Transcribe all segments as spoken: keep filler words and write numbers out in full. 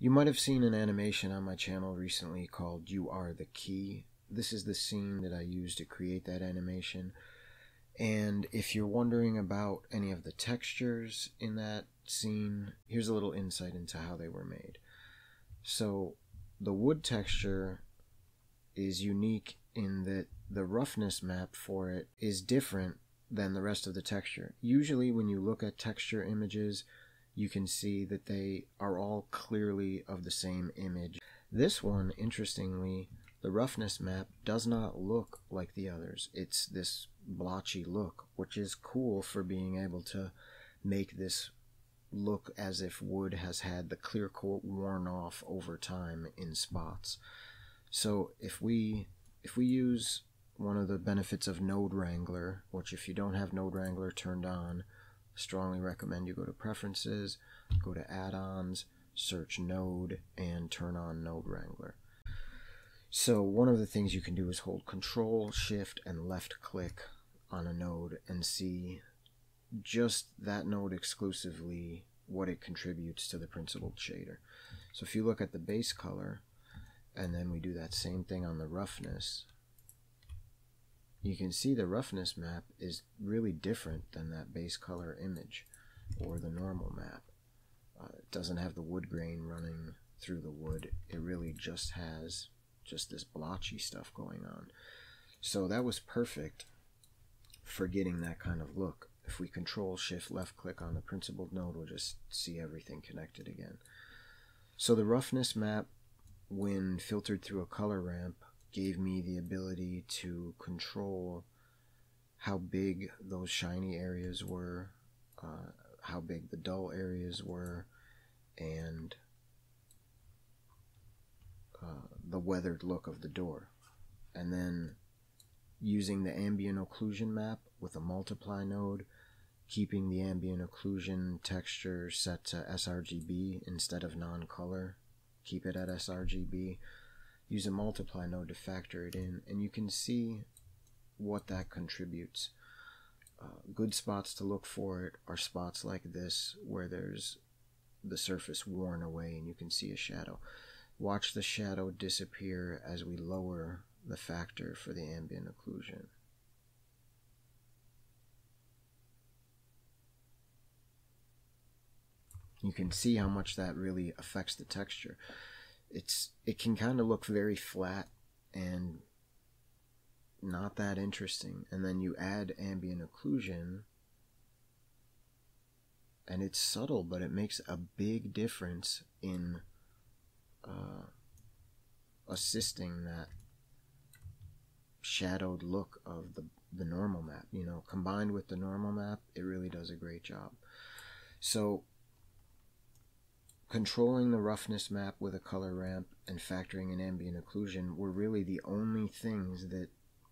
You might have seen an animation on my channel recently called You Are the Key. This is the scene that I used to create that animation. And if you're wondering about any of the textures in that scene, here's a little insight into how they were made. So the wood texture is unique in that the roughness map for it is different than the rest of the texture. Usually when you look at texture images, you can see that they are all clearly of the same image. This one, interestingly, the roughness map does not look like the others. It's this blotchy look, which is cool for being able to make this look as if wood has had the clear coat worn off over time in spots. So if we, if we use one of the benefits of Node Wrangler, which if you don't have Node Wrangler turned on, strongly recommend you go to Preferences, go to Add-ons, search Node, and turn on Node Wrangler. So one of the things you can do is hold Control, Shift, and left click on a node and see just that node exclusively, what it contributes to the principal shader. So if you look at the base color, and then we do that same thing on the roughness, you can see the roughness map is really different than that base color image or the normal map. Uh, it doesn't have the wood grain running through the wood. It really just has just this blotchy stuff going on. So that was perfect for getting that kind of look. If we Control Shift left click on the principal node, we'll just see everything connected again. So the roughness map, when filtered through a color ramp, gave me the ability to control how big those shiny areas were, uh, how big the dull areas were, and uh, the weathered look of the door. And then using the ambient occlusion map with a multiply node, keeping the ambient occlusion texture set to sRGB instead of non-color, keep it at sRGB. Use a multiply node to factor it in, and you can see what that contributes. Uh, good spots to look for it are spots like this where there's the surface worn away and you can see a shadow. Watch the shadow disappear as we lower the factor for the ambient occlusion. You can see how much that really affects the texture. It's, it can kind of look very flat and not that interesting. And then you add ambient occlusion, and it's subtle, but it makes a big difference in uh, assisting that shadowed look of the, the normal map. You know, combined with the normal map, it really does a great job. So controlling the roughness map with a color ramp and factoring in ambient occlusion were really the only things that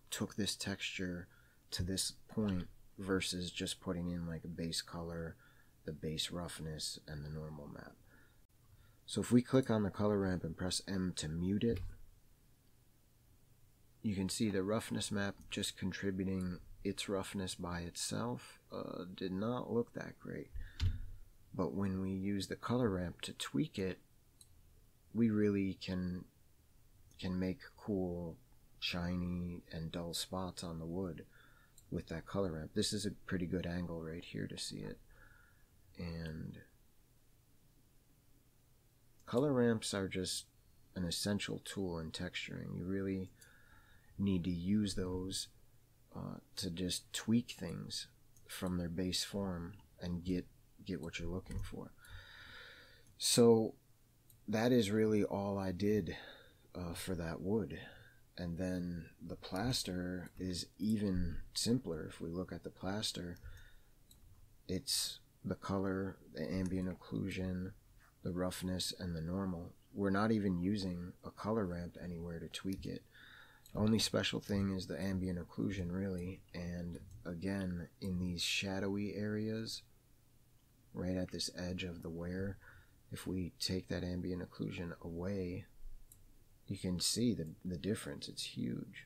took this texture to this point versus just putting in like a base color, the base roughness, and the normal map. So if we click on the color ramp and press M to mute it, you can see the roughness map just contributing its roughness by itself uh, did not look that great. But when we use the color ramp to tweak it, we really can can make cool, shiny, and dull spots on the wood with that color ramp. This is a pretty good angle right here to see it. And color ramps are just an essential tool in texturing. You really need to use those uh, to just tweak things from their base form and get get what you're looking for. So that is really all I did uh, for that wood. And then the plaster is even simpler. If we look at the plaster, it's the color, the ambient occlusion, the roughness, and the normal. We're not even using a color ramp anywhere to tweak it. The only special thing is the ambient occlusion, really. And again, in these shadowy areas, right at this edge of the wear, if we take that ambient occlusion away, you can see the, the difference. It's huge.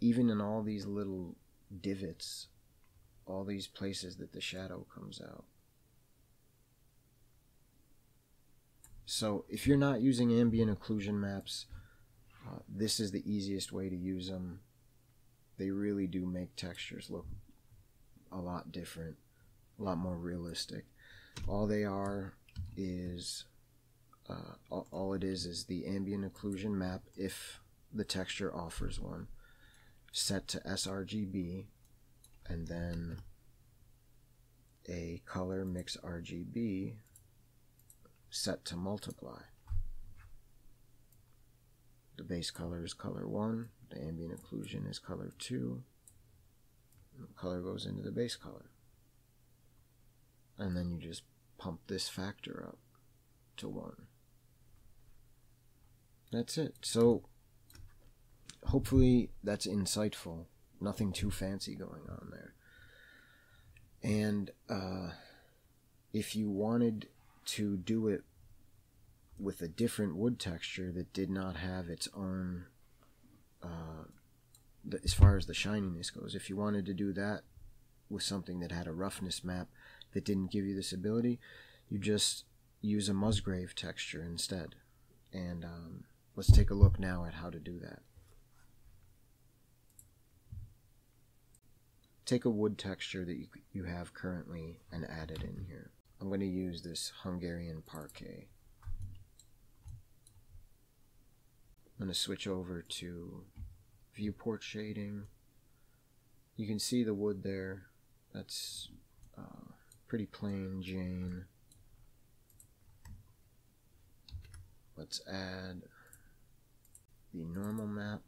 Even in all these little divots, all these places that the shadow comes out. So if you're not using ambient occlusion maps, uh, this is the easiest way to use them. They really do make textures look a lot different, a lot more realistic. All they are is, uh, all it is is the ambient occlusion map, if the texture offers one, set to sRGB, and then a color mix R G B set to multiply. The base color is color one, the ambient occlusion is color two, and the color goes into the base color. And then you just pump this factor up to one. That's it. So hopefully that's insightful. Nothing too fancy going on there. And uh, if you wanted to do it with a different wood texture that did not have its own, uh, the, as far as the shininess goes, if you wanted to do that with something that had a roughness map that didn't give you this ability, you just use a Musgrave texture instead. And um, let's take a look now at how to do that. Take a wood texture that you, you have currently and add it in here. I'm going to use this Hungarian parquet. I'm going to switch over to viewport shading. You can see the wood there. That's uh, pretty plain Jane. Let's add the normal map.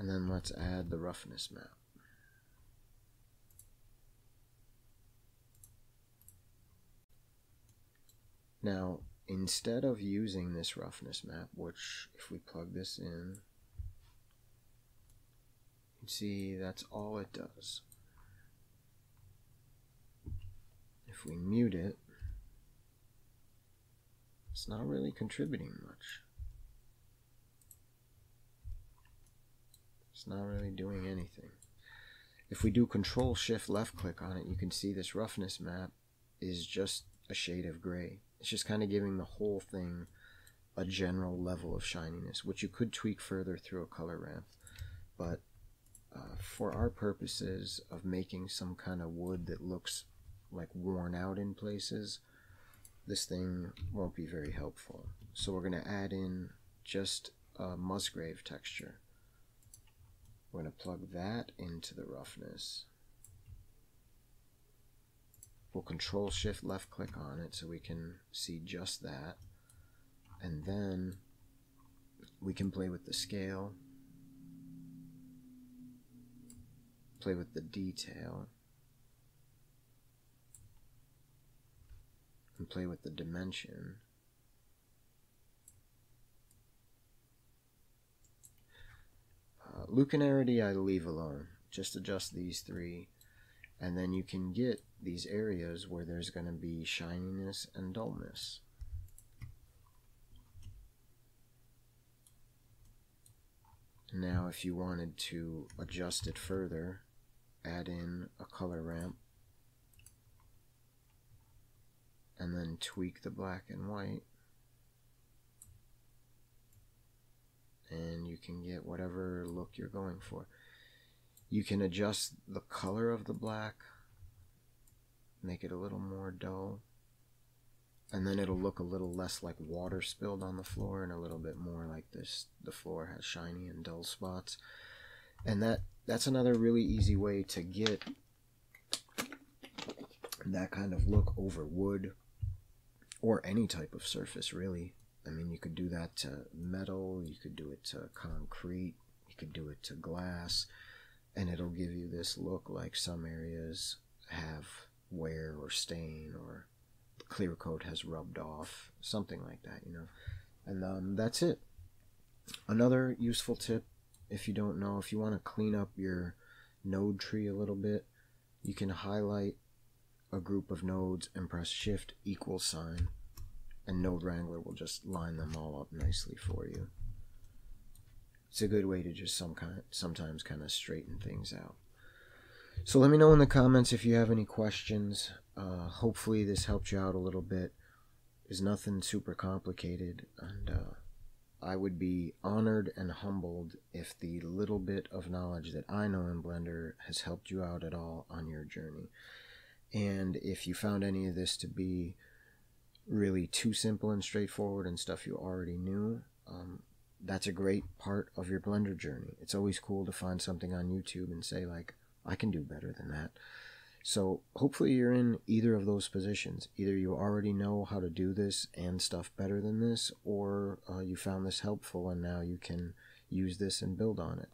And then let's add the roughness map. Now, instead of using this roughness map, which if we plug this in, you can see that's all it does. If we mute it, it's not really contributing much. It's not really doing anything. If we do control shift left click on it, you can see this roughness map is just a shade of gray. It's just kind of giving the whole thing a general level of shininess, which you could tweak further through a color ramp. But uh, for our purposes of making some kind of wood that looks like worn out in places, this thing won't be very helpful. So we're going to add in just a Musgrave texture. We're going to plug that into the roughness. We'll control shift left click on it so we can see just that. And then we can play with the scale, play with the detail, and play with the dimension. Uh, Lucanarity I leave alone. Just adjust these three, and then you can get these areas where there's going to be shininess and dullness. Now if you wanted to adjust it further, add in a color ramp and then tweak the black and white, and you can get whatever look you're going for. You can adjust the color of the black, make it a little more dull, and then it'll look a little less like water spilled on the floor and a little bit more like this. The floor has shiny and dull spots. And that that's another really easy way to get that kind of look over wood or any type of surface, really. I mean, you could do that to metal, you could do it to concrete, you could do it to glass, and it'll give you this look like some areas have wear or stain, or the clear coat has rubbed off, something like that, you know. And um, that's it. Another useful tip, if you don't know, if you want to clean up your node tree a little bit, you can highlight a group of nodes and press shift equal sign. and Node Wrangler will just line them all up nicely for you. It's a good way to just some kind, sometimes kind of straighten things out. So let me know in the comments if you have any questions. Uh, hopefully this helped you out a little bit. There's nothing super complicated, and uh, I would be honored and humbled if the little bit of knowledge that I know in Blender has helped you out at all on your journey. And if you found any of this to be really too simple and straightforward and stuff you already knew, um, that's a great part of your Blender journey. It's always cool to find something on YouTube and say, like, I can do better than that. So hopefully you're in either of those positions. Either you already know how to do this and stuff better than this, or uh, you found this helpful and now you can use this and build on it.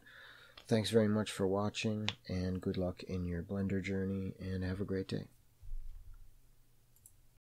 Thanks very much for watching, and good luck in your Blender journey, and have a great day.